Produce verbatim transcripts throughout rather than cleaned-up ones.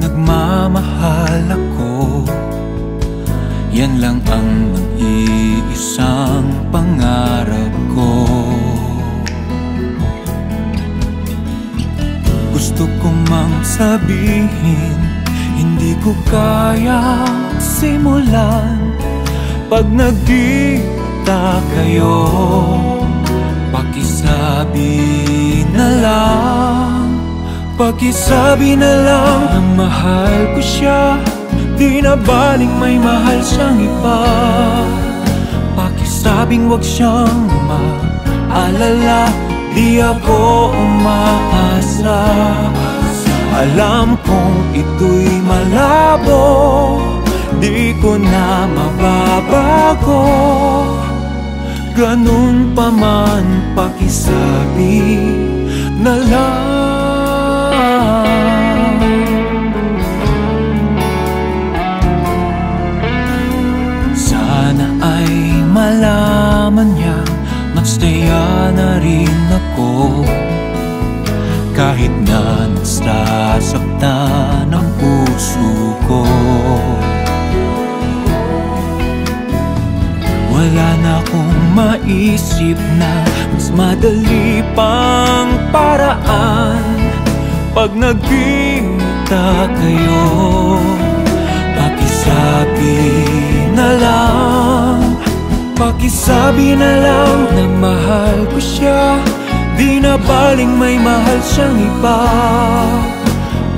nagmamahal ako. Yan lang ang mag-iisang pangarap ko. Gusto ko mang sabihin, hindi ko kaya simulan. Pag nagkita kayo, pakisabi na lang, pakisabi na lang ang mahal ko siya. Di na baling may mahal siyang iba. Pakisabing wag siyang maalala. Di ako umaasa. Alam kong ito'y malabo, di ko na mababago. Ganun pa man, pakisabi na lang. Malaman niya, nagsaya na rin ako. Kahit na nasasaktan ang puso ko, wala na akong maisip na mas madali pang paraan. Pag nagkita kayo, pakisabi na lang, pakisabi na lang na mahal ko siya. Di na baling may mahal siyang iba.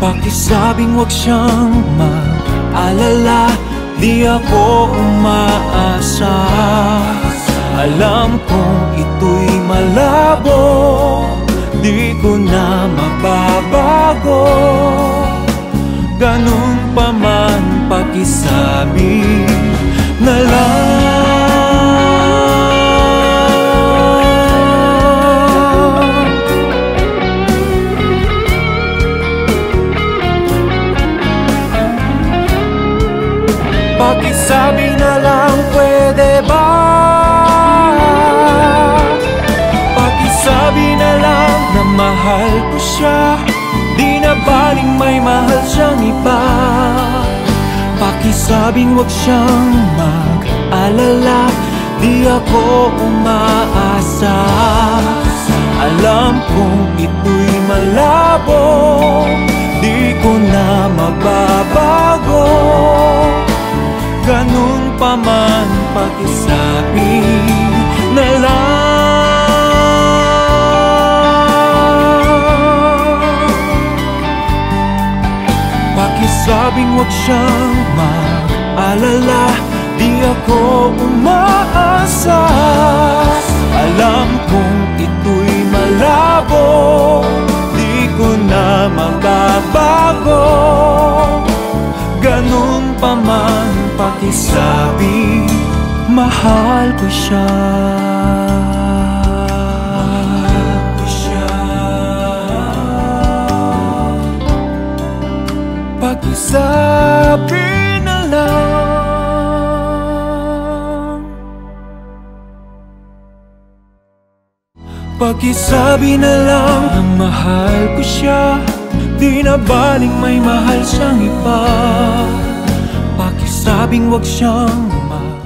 Pakisabing wag siyang maalala. Di ako umaasa. Alam kong ito'y malabo, di ko na mababago. Ganun pa man, pakisabi na lang. Pakisabi na lang, pwede ba? Pakisabi na lang na mahal ko siya. Di na baling may mahal siyang iba. Pakisabing wag siyang mag-alala. Di ako umaasa. Alam kong ito'y malabo, di ko na mababago. Ganun pa man, pakisabi na lang. Pakisabing wag siyang maalala. Di ako umaasa. Alam kong ito'y malabo, di ko na magbabago. Ganun pa man, pakisabi, mahal ko siya. Mahal ko siya. Pakisabi na lang. Pakisabi na lang na mahal ko siya. Di na baling may mahal siyang iba. Sabing wag siyang ma